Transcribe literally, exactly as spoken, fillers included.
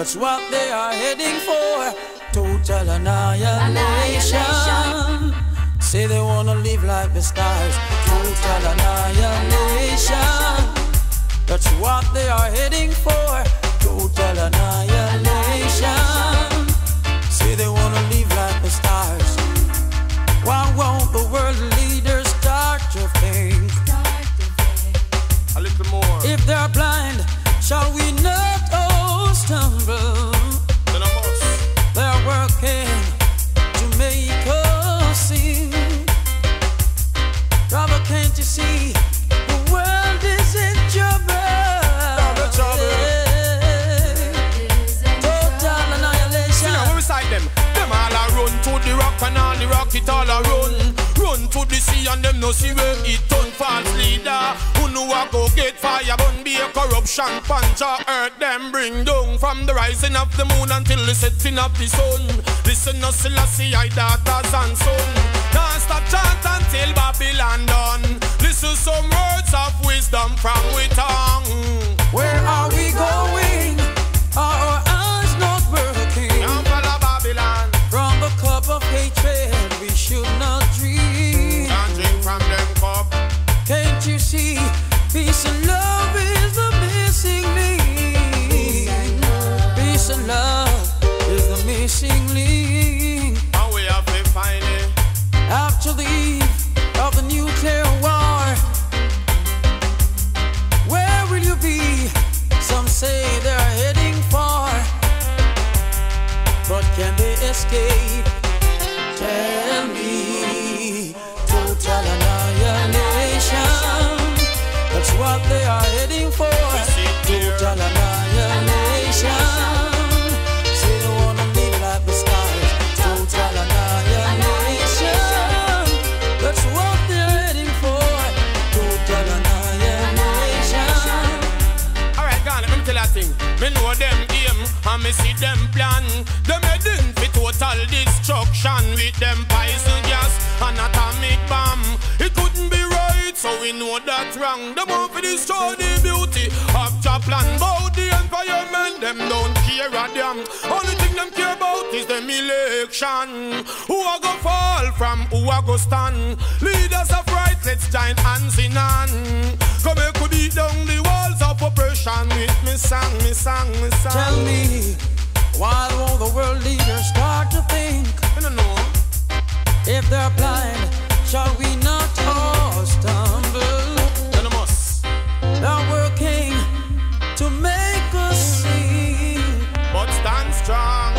That's what they are heading for. Total annihilation. Say they wanna live like the stars. Total annihilation. That's what they are heading for. Total annihilation. Say they wanna live like the stars. Why won't the world leaders start to think? A little more. If they're blind, shall we not all stumble? They're working to make us sing. Robert, can't you see? The world is in trouble. And all the rocket all a run, run to the sea and them no see where it turn. False leader, who know a go get fire, burn be a corruption, punch a earth them bring down. From the rising of the moon until the setting of the sun, listen to Selassie, I daughters and son. Don't stop chant until Babylon done. Listen some words of wisdom from we tongue. Where are we going? Are our eyes not working? Of hatred, we should not drink. Can't drink from them cup. Can't you see? Peace and love is the missing link. Peace and love is the missing link. How we have to find it? After the eve of the nuclear war, where will you be? Some say they're heading far, but can they escape? Tell me, total annihilation. That's what they are heading for. Total annihilation. Say they wanna live like the stars. Total annihilation. That's what they are heading for. Total annihilation. Alright, God, let me tell you a thing. Me know them game and me see them plan. Them heading for total destruction with them poison gas and atomic bomb. It couldn't be right, so we know that's wrong. Them want to destroy the beauty of Japan, about the environment, them don't care a damn. Only thing them care about is them election. Who are gonna fall from, who are gonna stand? Leaders of right, let's join hands in hand. Come here, could eat down the walls of oppression with me sang, me sang, me sang. Tell me, why will the world leaders start to think? I don't know. If they're blind, shall we not all stumble? Anonymous. They're working to make us see. But stand strong.